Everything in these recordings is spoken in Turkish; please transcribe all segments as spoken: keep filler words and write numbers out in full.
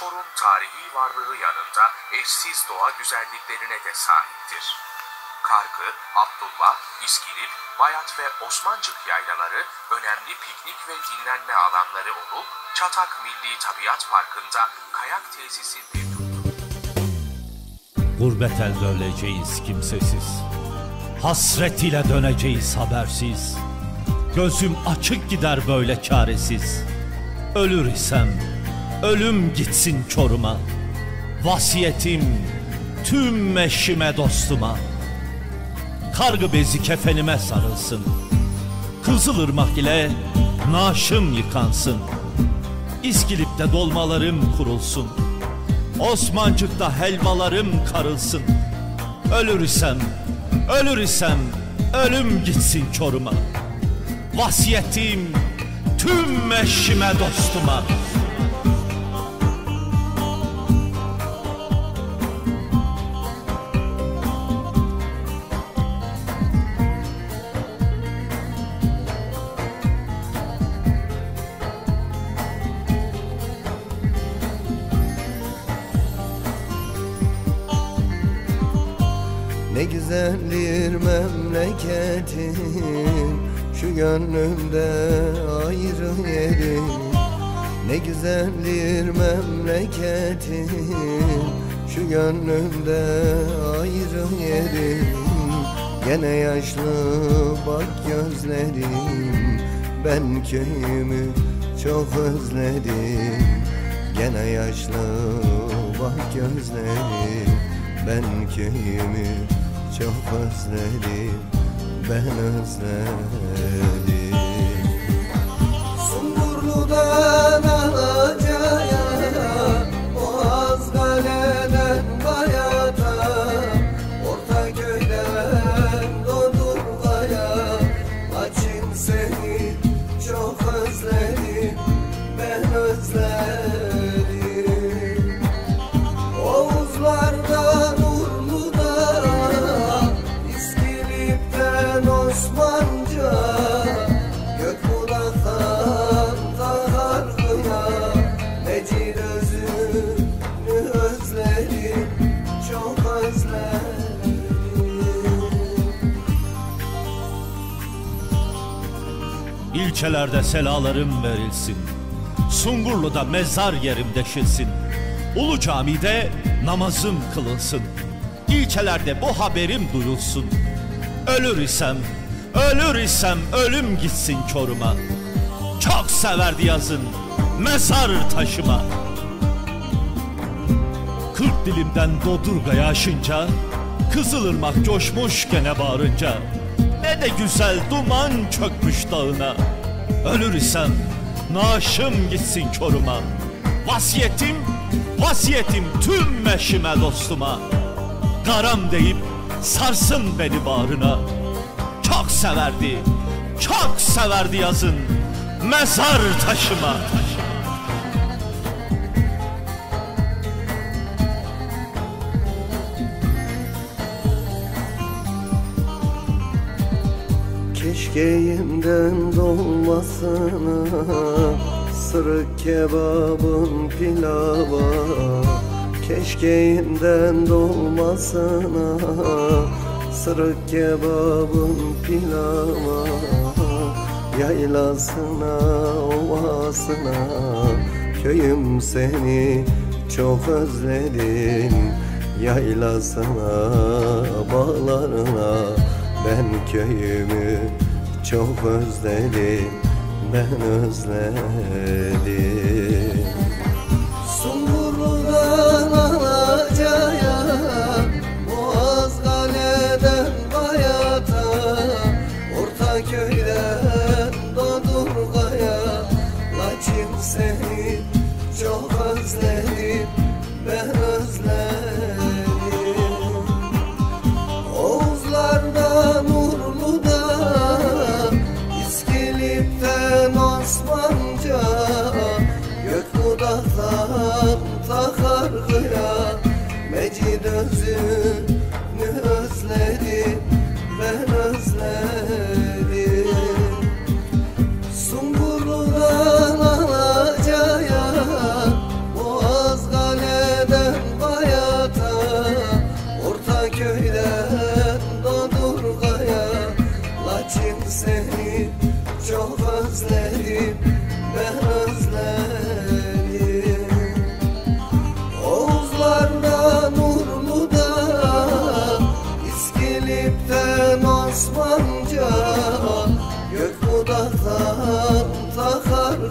Çorum tarihi varlığı yanında eşsiz doğa güzelliklerine de sahiptir. Karkı, Abdullah, İskilip, Bayat ve Osmancık yaylaları önemli piknik ve dinlenme alanları olup Çatak Milli Tabiat Parkı'nda kayak tesisi mevcuttur. Gurbet elde öleceğiz kimsesiz, hasret ile döneceğiz habersiz. Gözüm açık gider böyle çaresiz. Ölür isem ölüm gitsin Çorum'a. Vasiyetim tüm eşime dostuma. Kargı bezi kefenime sarılsın, Kızılırmak ile naaşım yıkansın. İskilip'te dolmalarım kurulsun, Osmancık'ta helvalarım karılsın. Ölür isem, ölür isem ölüm gitsin Çorum'a. Vasiyetim tüm eşime dostuma. Ne güzeldir memleketin, şu gönlümde ayrı yerin. Ne güzeldir memleketin, şu gönlümde ayrı yerin. Gene yaşlı bak gözlerim, ben köyümü çok özledim. Gene yaşlı bak gözlerim, ben köyümü çok özledim, ben özledim. Sungurlu'dan Alaca'ya, Boğazkale'den Bayat'a, Ortaköy'den Dondurma'ya, açın seni çok özledim, ben özledim. Oğuzlardan Osmanca, Gökbulak'tan Karkı'ya, Necid özünü özledim, çok özledim. İlçelerde selalarım verilsin, Sungurlu'da mezar yerim deşilsin, Ulu Cami'de namazım kılınsın, İlçelerde bu haberim duyulsun. Ölür isem, ölür isem ölüm gitsin Çorum'a. Çok severdi yazın mezar taşıma. Kırk dilimden Dodurga'ya aşınca, Kızılırmak coşmuş gene bağırınca, ne de güzel duman çökmüş dağına. Ölür isem naaşım gitsin Çorum'a. Vasiyetim, vasiyetim tüm eşime dostuma. Karam deyip sarsın beni bağrına. Çok severdi, çok severdi yazın mezar taşıma. Keşkeğimden dolmasına, sırık kebabın pilava. Keşkeğimden dolmasına, sırık kebabın pilava. Yaylasına, ovasına, köyüm seni çok özledim. Yaylasına, bağlarına, ben köyümü çok özledim, ben özledim. Sungurlu'dan Alaca'ya, Boğazkale'den Bayat'a, Ortaköy'den Dondurga'ya, lakin seni çok özledim, ben özledim. Oğuzlardan Urlu'da, İskilip'ten Osmanca, Gökbulak'tan Karkı'ya, Necid özünü özledim, ben özledim. Sungurlu'dan Alaca'ya, Boğazkale'den Bayat'a,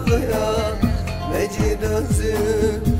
Karkı'ya Mecid özüm.